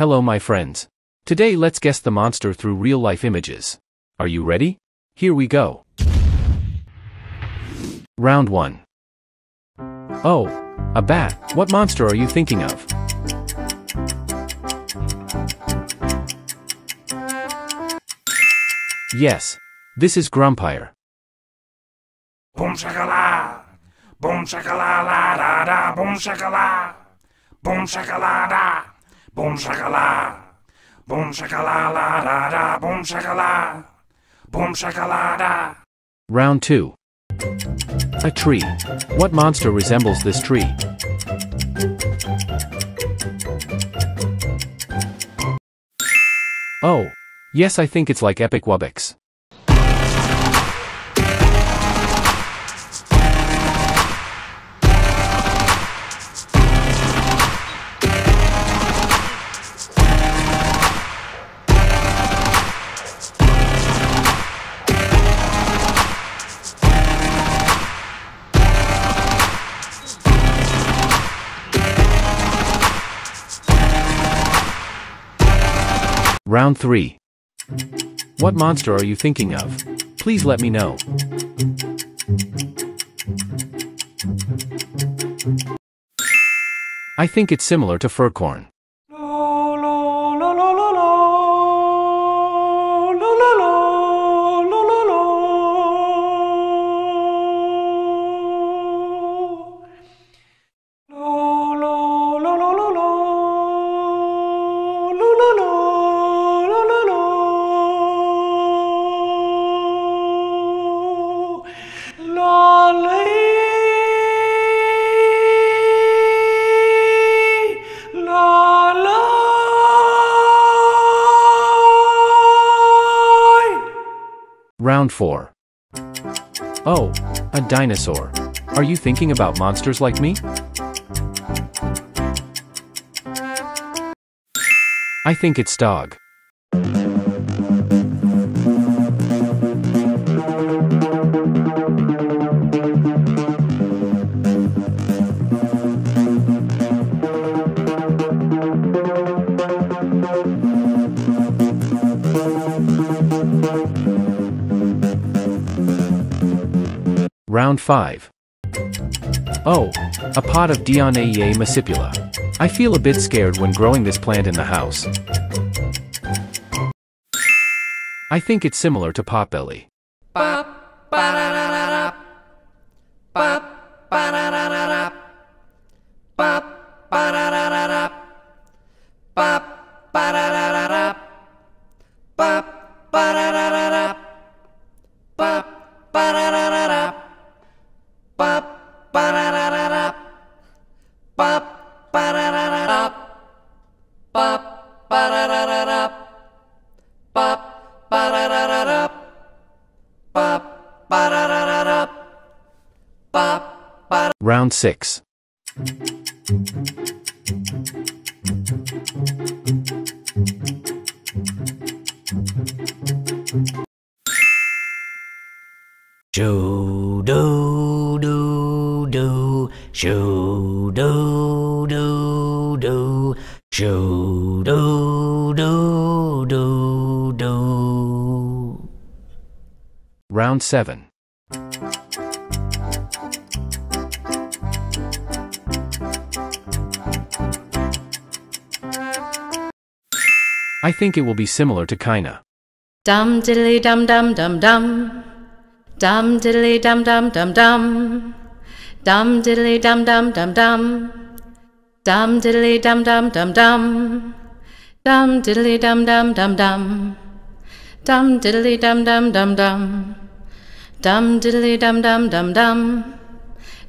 Hello my friends. Today let's guess the monster through real-life images. Are you ready? Here we go. Round 1. Oh, a bat. What monster are you thinking of? Yes, this is Grumpire. Boom shakala! Boom shakala la da da! Boom shakala! Boom shakala da! Boom shakala! Boom shakala la da da! Boom shakala! Boom shakala da! Round 2. A tree. What monster resembles this tree? Oh, yes, I think it's like Epic Wubbox. Round 3. What monster are you thinking of? Please let me know. I think it's similar to Furcorn. Round 4. Oh, a dinosaur. Are you thinking about monsters like me? I think it's Dog. Round 5. Oh, a pot of Dionaea muscipula. I feel a bit scared when growing this plant in the house. I think it's similar to potbelly. Round 6. Shoo do do do, shoo do do do, shoo do do do do. Round 7. I think it will be similar to Kina. Dum diddly dum dum dum dum. Dum diddly dum dum dum dum. Dum diddly dum dum dum dum. Dum diddly dum dum dum dum. Dum diddly dum dum dum dum. Dum diddly dum dum dum dum. Dum diddly dum dum dum dum.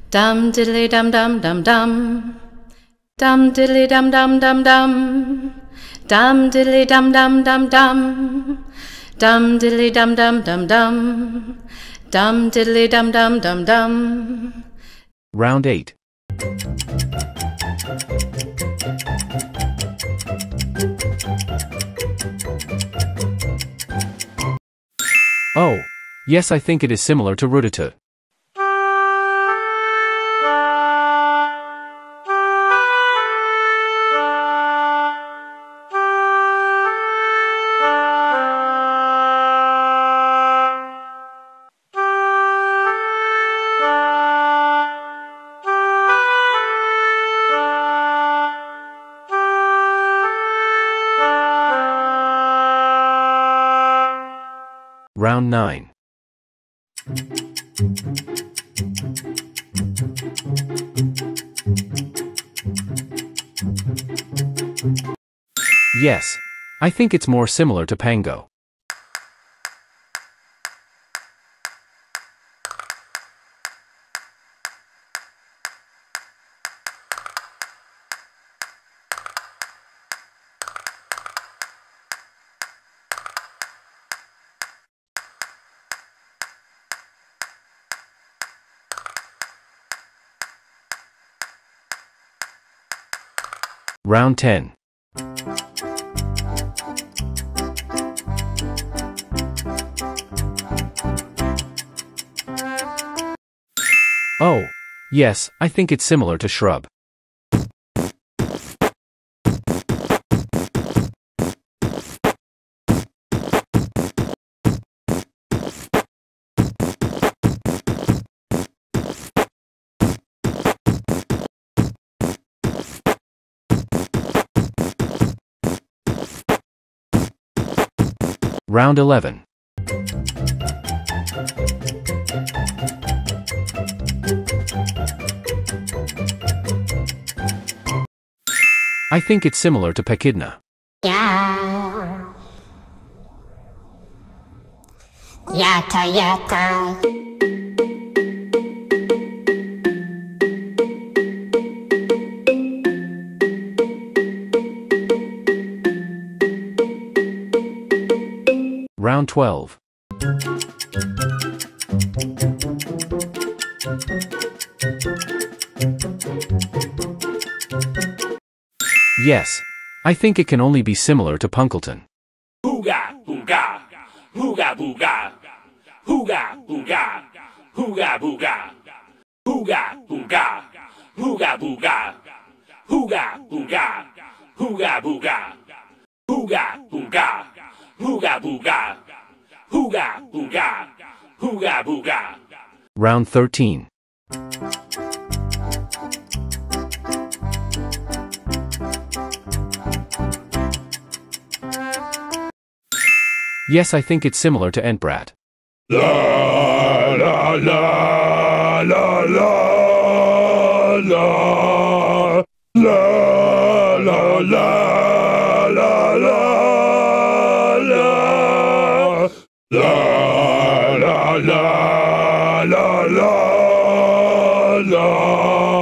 Dum diddly dum dum dum dum. Dum diddly dum dum dum dum. Dum diddly dum dum dum dum. Dum diddly dum dum dum dum. Dum diddly dum dum dum dum. Round 8. Oh, yes, I think it is similar to Rudita. Round 9. Yes, I think it's more similar to Pango. Round 10. Oh, yes, I think it's similar to shrub. Round 11. I think it's similar to Pachydna. Yeah. Yata yata. Round 12. Yes, I think it can only be similar to Punkleton. Hooga, hooga, hooga, booga, hooga, hooga, hooga, booga, hooga, hooga, hooga, booga, hooga, hooga, hooga, booga, hooga, hooga. Hooga booga, hooga booga, hooga booga. Round 13. Yes, I think it's similar to Entbrat. La la la la la la la la la la la. La la la la la.